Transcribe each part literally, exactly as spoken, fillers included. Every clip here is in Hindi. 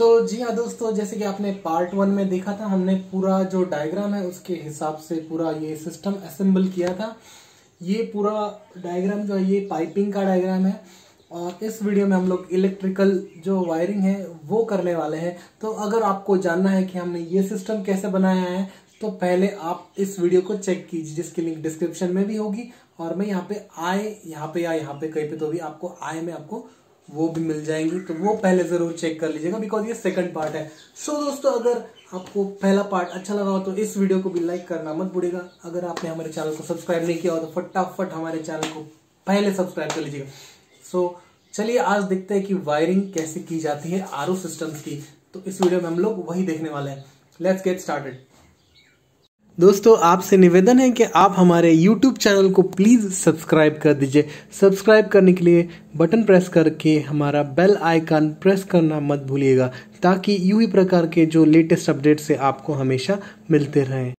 तो जी हाँ दोस्तों, जैसे कि आपने पार्ट वन में देखा था, हमने पूरा जो डायग्राम है उसके हिसाब से पूरा ये सिस्टम असेंबल किया था। ये पूरा डायग्राम जो है ये पाइपिंग का डायग्राम है और इस वीडियो में हम लोग इलेक्ट्रिकल जो वायरिंग है वो करने वाले हैं। तो अगर आपको जानना है कि हमने ये सिस्टम कैसे बनाया है तो पहले आप इस वीडियो को चेक कीजिए, जिसकी लिंक डिस्क्रिप्शन में भी होगी और मैं यहाँ पे आए यहाँ पे या यहाँ पे कहीं पे तो भी आपको आए में आपको वो भी मिल जाएंगी, तो वो पहले ज़रूर चेक कर लीजिएगा बिकॉज ये सेकंड पार्ट है। सो so, दोस्तों अगर आपको पहला पार्ट अच्छा लगा हो तो इस वीडियो को भी लाइक करना मत भूलिएगा। अगर आपने हमारे चैनल को सब्सक्राइब नहीं किया हो तो फटाफट हमारे चैनल को पहले सब्सक्राइब कर लीजिएगा। सो so, चलिए आज देखते हैं कि वायरिंग कैसे की जाती है आर ओ सिस्टम्स की, तो इस वीडियो में हम लोग वही देखने वाले हैं। Let's get started. दोस्तों आपसे निवेदन है कि आप हमारे यूट्यूब चैनल को प्लीज़ सब्सक्राइब कर दीजिए। सब्सक्राइब करने के लिए बटन प्रेस करके हमारा बेल आइकन प्रेस करना मत भूलिएगा, ताकि यूं ही प्रकार के जो लेटेस्ट अपडेट से आपको हमेशा मिलते रहें।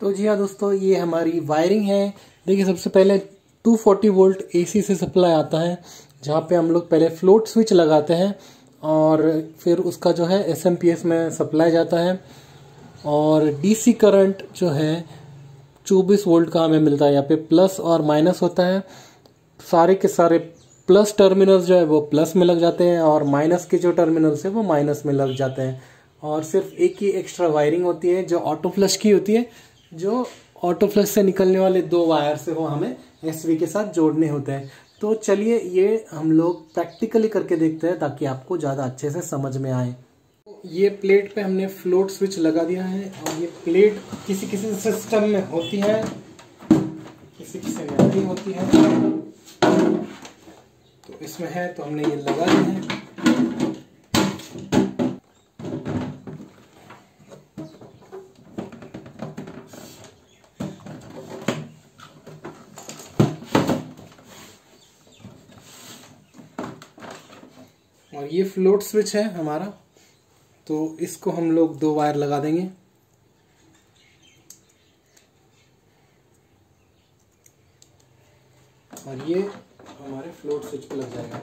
तो जी हाँ दोस्तों, ये हमारी वायरिंग है। देखिए सबसे पहले दो सौ चालीस वोल्ट एसी से सप्लाई आता है, जहाँ पे हम लोग पहले फ्लोट स्विच लगाते हैं और फिर उसका जो है एस एम पी एस में सप्लाई जाता है। और डीसी करंट जो है चौबीस वोल्ट का हमें मिलता है। यहाँ पे प्लस और माइनस होता है, सारे के सारे प्लस टर्मिनल्स जो है वो प्लस में लग जाते हैं और माइनस के जो टर्मिनल्स है वो माइनस में लग जाते हैं। और सिर्फ एक ही एक्स्ट्रा वायरिंग होती है जो ऑटो फ्लश की होती है, जो ऑटो फ्लश से निकलने वाले दो वायर से वो हमें एसवी के साथ जोड़ने होते हैं। तो चलिए ये हम लोग प्रैक्टिकली करके देखते हैं ताकि आपको ज़्यादा अच्छे से समझ में आए। ये प्लेट पे हमने फ्लोट स्विच लगा दिया है और ये प्लेट किसी किसी सिस्टम में होती है, किसी किसी में नहीं होती है। तो इसमें है तो हमने ये लगा दिया है। और ये फ्लोट स्विच है हमारा, तो इसको हम लोग दो वायर लगा देंगे। और ये हमारे फ्लोट स्विच पे लग जाएगा।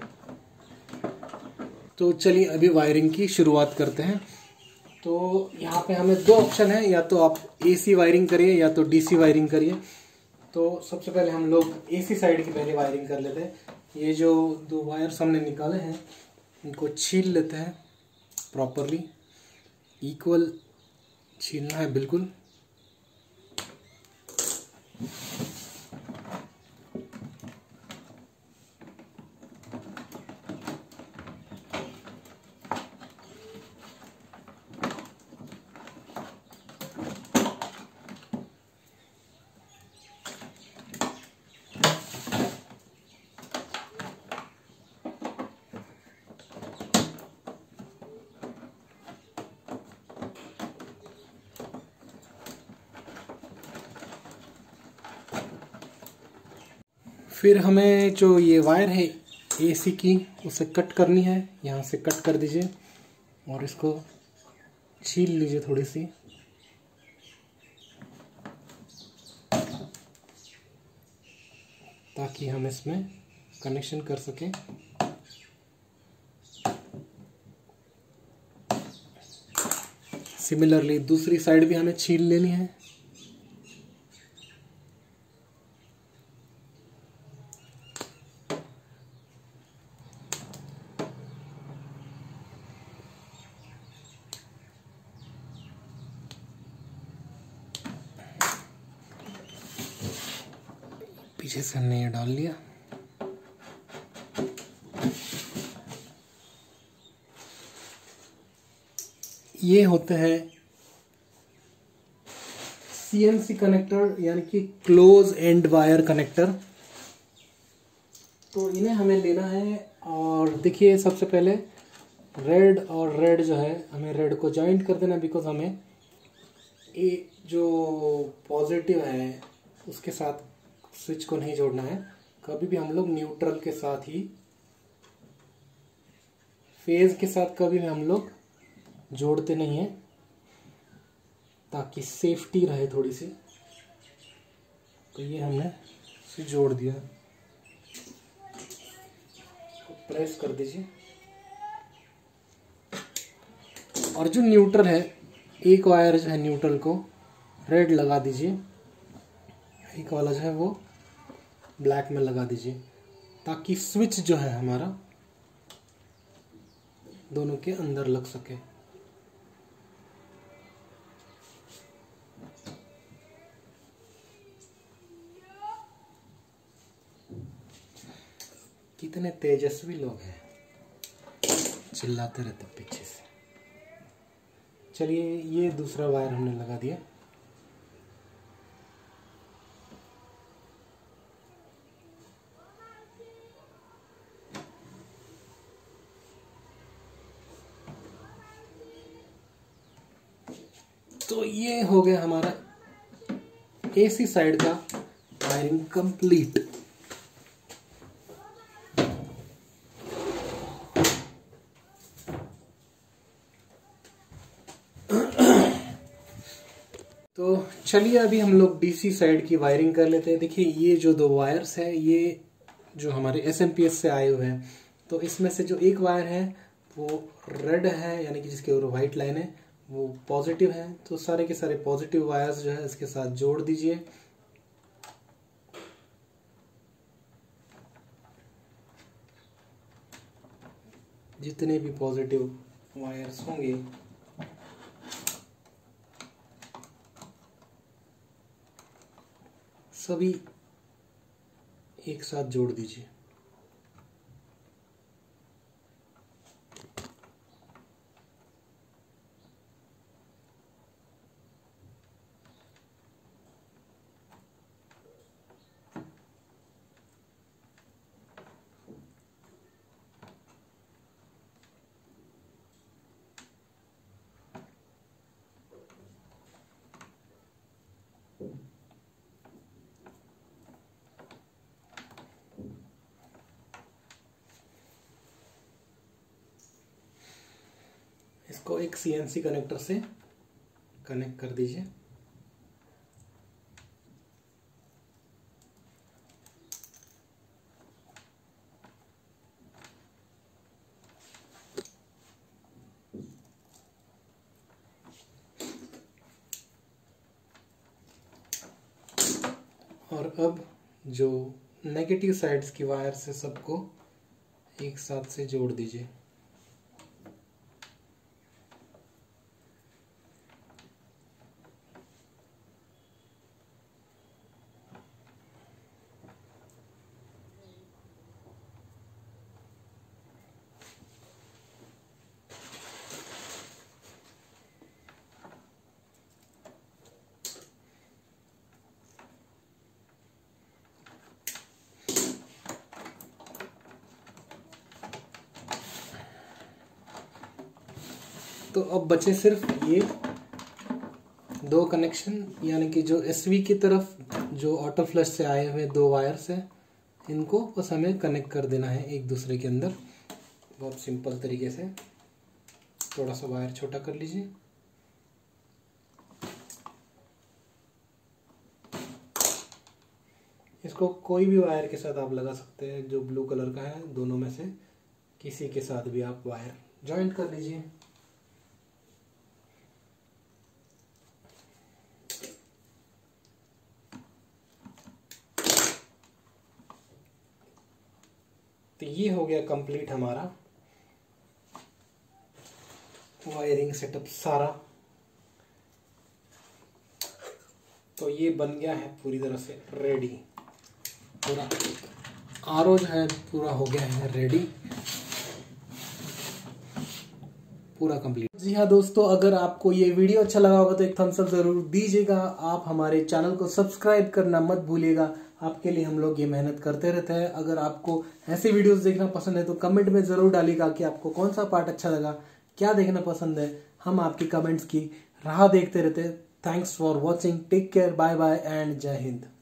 तो चलिए अभी वायरिंग की शुरुआत करते हैं। तो यहाँ पे हमें दो ऑप्शन है, या तो आप एसी वायरिंग करिए या तो डीसी वायरिंग करिए। तो सबसे पहले हम लोग एसी साइड की पहले वायरिंग कर लेते हैं। ये जो दो वायर्स हमने निकाले हैं इनको छील लेते हैं प्रॉपरली, इक्वल छीलना है बिल्कुल। फिर हमें जो ये वायर है एसी की उसे कट करनी है, यहाँ से कट कर दीजिए और इसको छील लीजिए थोड़ी सी। ताकि हम इसमें कनेक्शन कर सकें। सिमिलरली दूसरी साइड भी हमें छील लेनी है। पीछे से हमने ये डाल लिया। ये होते हैं सीएनसी कनेक्टर, यानी कि क्लोज एंड वायर कनेक्टर। तो इन्हें हमें लेना है और देखिए सबसे पहले रेड और रेड जो है हमें रेड को जॉइंट कर देना, बिकॉज हमें ये जो पॉजिटिव है उसके साथ स्विच को नहीं जोड़ना है। कभी भी हम लोग न्यूट्रल के साथ ही, फेज के साथ कभी भी हम लोग जोड़ते नहीं है, ताकि सेफ्टी रहे थोड़ी सी। तो ये हमने स्विच जोड़ दिया, प्रेस कर दीजिए। और जो न्यूट्रल है एक वायर जो है न्यूट्रल को रेड लगा दीजिए, एक वाला जो है वो ब्लैक में लगा दीजिए, ताकि स्विच जो है हमारा दोनों के अंदर लग सके। कितने तेजस्वी लोग हैं, चिल्लाते रहते पीछे से। चलिए ये दूसरा वायर हमने लगा दिया। तो ये हो गया हमारा एसी साइड का वायरिंग कंप्लीट। तो चलिए अभी हम लोग डीसी साइड की वायरिंग कर लेते हैं। देखिए ये जो दो वायर्स है ये जो हमारे एसएमपीएस से आए हुए हैं, तो इसमें से जो एक वायर है वो रेड है, यानी कि जिसके ऊपर व्हाइट लाइन है वो पॉजिटिव है, तो सारे के सारे पॉजिटिव वायर्स जो है इसके साथ जोड़ दीजिए। जितने भी पॉजिटिव वायर्स होंगे सभी एक साथ जोड़ दीजिए। इसको एक सीएनसी कनेक्टर से कनेक्ट कर दीजिए। और अब जो नेगेटिव साइड्स की वायर से सबको एक साथ से जोड़ दीजिए। तो अब बचे सिर्फ ये दो कनेक्शन, यानी कि जो एसवी की तरफ जो ऑटो फ्लश से आए हुए दो वायर्स हैं, इनको बस हमें कनेक्ट कर देना है एक दूसरे के अंदर। बहुत सिंपल तरीके से थोड़ा सा वायर छोटा कर लीजिए। इसको कोई भी वायर के साथ आप लगा सकते हैं, जो ब्लू कलर का है दोनों में से किसी के साथ भी आप वायर जॉइंट कर लीजिए। तो ये हो गया कंप्लीट हमारा वायरिंग सेटअप सारा। तो ये बन गया है पूरी तरह से रेडी, पूरा आरओ जो है पूरा हो गया है रेडी, पूरा कंप्लीट। जी हाँ दोस्तों, अगर आपको ये वीडियो अच्छा लगा होगा तो एक थम्स अप जरूर दीजिएगा। आप हमारे चैनल को सब्सक्राइब करना मत भूलिएगा, आपके लिए हम लोग ये मेहनत करते रहते हैं। अगर आपको ऐसी वीडियोस देखना पसंद है तो कमेंट में जरूर डालिएगा कि आपको कौन सा पार्ट अच्छा लगा, क्या देखना पसंद है। हम आपकी कमेंट्स की राह देखते रहते हैं। Thanks for watching, take care, bye bye and जय हिंद।